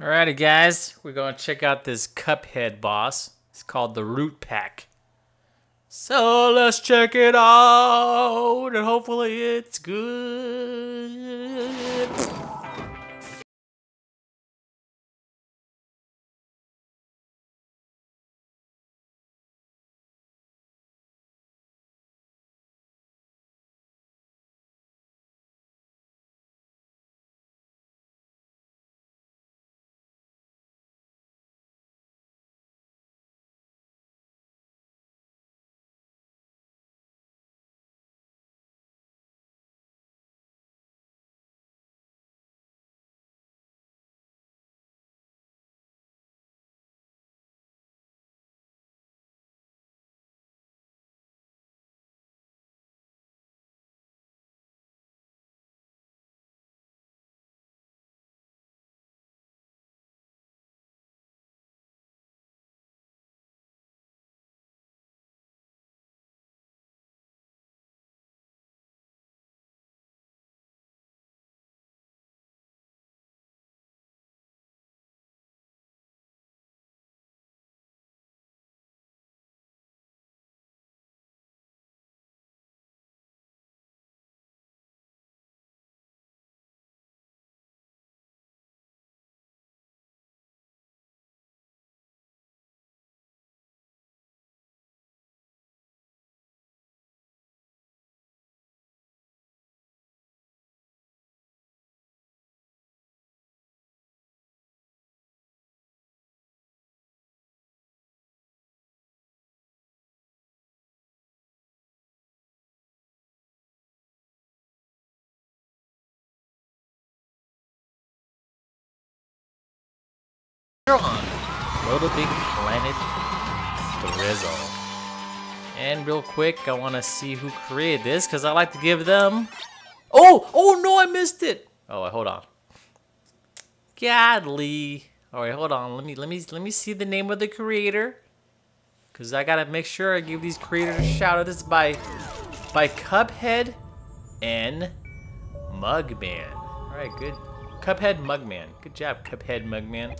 Alrighty guys, we're going to check out this Cuphead boss. It's called the Root Pack. So let's check it out and hopefully it's good. On LittleBigPlanet Drizzle. And real quick, I want to see who created this because I like to give them. Oh no, I missed it. Oh, wait, hold on. Godly. All right, hold on. Let me see the name of the creator because I gotta make sure I give these creators a shout out. This is by Cuphead and Mugman. All right, good. Cuphead Mugman. Good job, Cuphead Mugman.